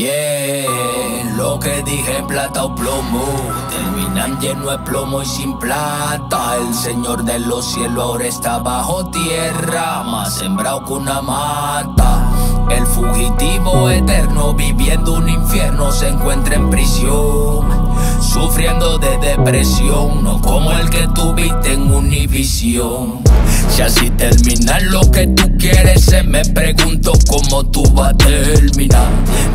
Yeah, lo que dije, plata o plomo. Terminan lleno de plomo y sin plata. El señor de los cielos ahora está bajo tierra, más sembrado que una mata. El fugitivo eterno viviendo un infierno se encuentra en prisión, sufriendo de depresión, no como el que tuviste en Univision. Si así terminar lo que tú quieres, se me pregunto cómo tú vas a terminar.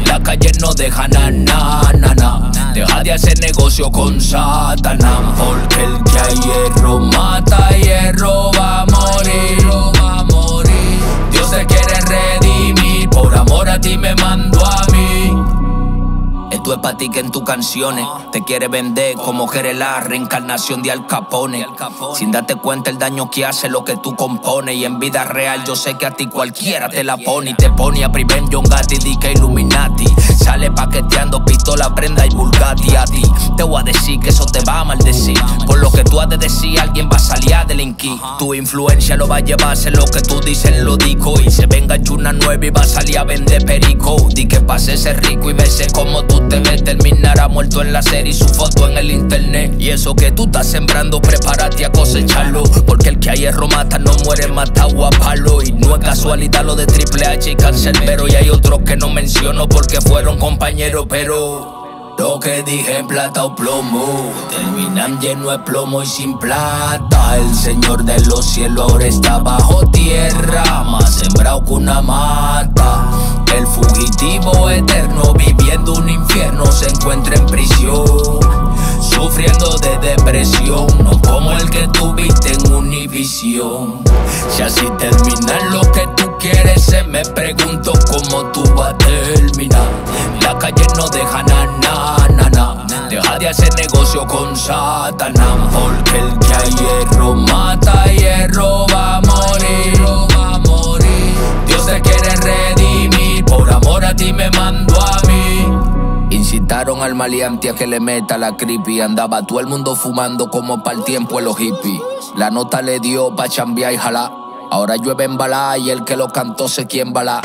La calle no deja na, na, na, na. Deja de hacer negocio con Satanás, porque el que a hierro mata, a hierro va a morir. Dios se quiere redimir, por amor a ti me mando a mí. Tú es pa' ti que en tus canciones te quiere vender como que eres la reencarnación de Al Capone, sin darte cuenta el daño que hace lo que tú compones. Y en vida real yo sé que a ti cualquiera te la pone y te pone a Priven John Gatti, DK Illuminati. Sale paqueteando pistola, prenda y Bugatti. A ti te voy a decir que eso te va a maldecir. Por lo que tú has de decir, alguien va a salir a delinquir. Tu influencia lo va a llevarse lo que tú dices, lo dico. Y se venga una nueva y va a salir a vender perico. Di que pase ser rico y verse como tú te terminará muerto en la serie y su foto en el internet. Y eso que tú estás sembrando, prepárate a cosecharlo, porque el que a hierro mata no muere matado a palo. Y no es casualidad lo de Triple H y Cancerbero, y hay otros que no menciono porque fueron compañeros. Pero lo que dije, plata o plomo. Terminan lleno de plomo y sin plata. El señor de los cielos ahora está bajo tierra, más sembrado que una mata. El fugitivo eterno viviendo un infierno se encuentra en prisión, sufriendo de depresión, no como el que tuviste en Univision. Si así terminar lo que tú quieres, se me pregunto cómo tú vas a terminar. La calle no deja na, na, na, na. Deja de hacer negocio con Satanás, porque el que a hierro mata, a hierro va a morir. Dios se quiere redimir, por amor a ti me mando a mí. Incitaron al maleante a que le meta la creepy. Andaba todo el mundo fumando como para el tiempo de los hippies. La nota le dio pa' chambear y jalar. Ahora llueve en balá y el que lo cantó se quien balá.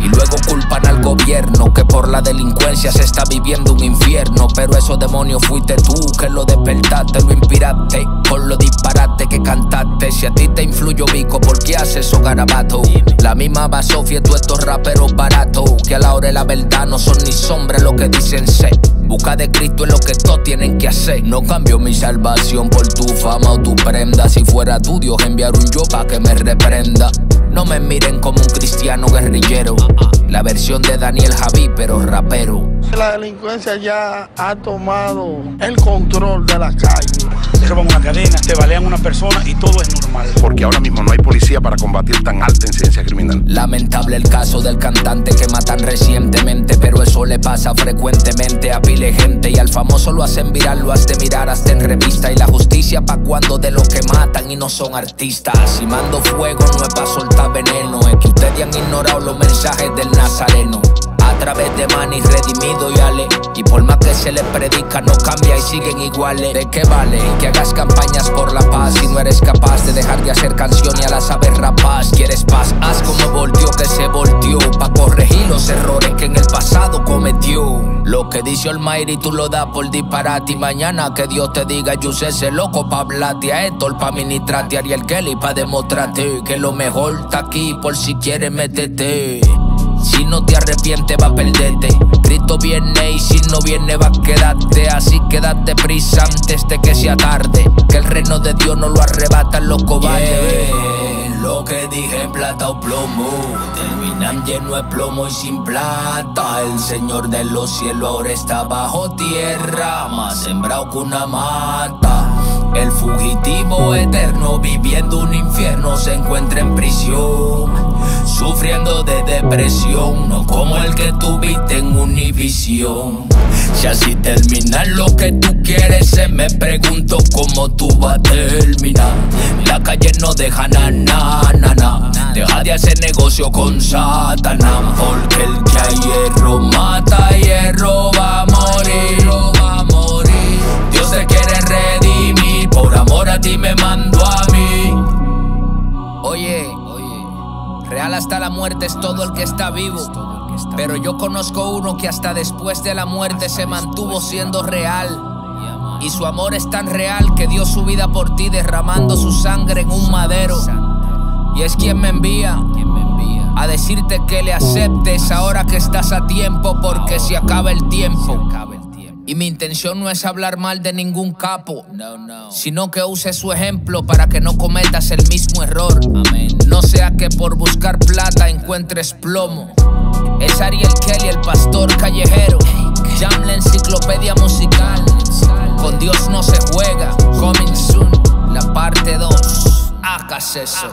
Y luego culpan al gobierno que por la delincuencia se está viviendo un infierno. Pero esos demonios fuiste tú que lo despertaste, lo inspiraste con los disparates que cantaste. Si a ti te influyó Vico, ¿por qué haces esos garabatos? La misma va Sophie, tú estos raperos baratos que a la hora de la verdad no son ni sombra lo que dicen ser. Busca de Cristo es lo que todos tienen que hacer. No cambio mi salvación por tu fama o tu prenda. Si fuera tu Dios enviar un yo pa' que me reprenda. No me miren como un cristiano guerrillero, la versión de Daniel Javi pero rapero. La delincuencia ya ha tomado el control de la calle. Te roban una cadena, te balean una persona y todo es normal. Porque ahora mismo no hay policía para combatir tan alta incidencia criminal. Lamentable el caso del cantante que matan recientemente, pero eso le pasa frecuentemente a pile gente. Y al famoso lo hacen viral, lo has de mirar hasta en revista. Y la justicia pa' cuando de los que matan y no son artistas. Y mando fuego no es pa' soltar veneno, es que ustedes han ignorado los mensajes del nazareno. A través de manis redimido y ale, y por más que se les predica no cambia y siguen iguales. ¿De qué vale que hagas campañas por la paz si no eres capaz de dejar de hacer canciones y a la saber rapaz? ¿Quieres paz? Haz como volteó que se volteó pa' corregir los errores que en el pasado cometió. Lo que dice Almighty tú lo das por disparate, y mañana que Dios te diga yo usé ese loco pa' hablarte a Héctor, pa' ministrarte a Ariel Kelly, pa' demostrarte que lo mejor está aquí por si quieres meterte. Si no te arrepientes va a perderte, Cristo viene y si no viene va a quedarte. Así que date prisa antes de que sea tarde, que el reino de Dios no lo arrebatan los cobardes. Yeah, lo que dije, plata o plomo. Terminan lleno de plomo y sin plata. El señor de los cielos ahora está bajo tierra, más sembrado que una mata. El fugitivo eterno viviendo un infierno se encuentra en prisión, sufriendo de depresión, no como el que tuviste en Univision. Si así terminar lo que tú quieres, se me pregunto cómo tú vas a terminar. La calle no deja na, na, na, na. Deja de hacer negocio con Satanás, porque el que a hierro mata, a hierro va a morir. Dios se quiere redimir, por amor a ti me mando a mí. Oye, real hasta la muerte. muerte es todo el que está vivo. Pero yo conozco uno que hasta después de la muerte se mantuvo siendo real. Y su amor es tan real que dio su vida por ti derramando su sangre en un madero. Y es quien me envía a decirte que le aceptes ahora que estás a tiempo, porque se acaba el tiempo. Y mi intención no es hablar mal de ningún capo, sino que use su ejemplo para que no cometas el mismo error. No sea que por buscar plata encuentres plomo. Es Ariel Kelly, el pastor callejero. Jam, la enciclopedia musical. Con Dios no se juega. Coming soon, la parte 2. Hágase eso.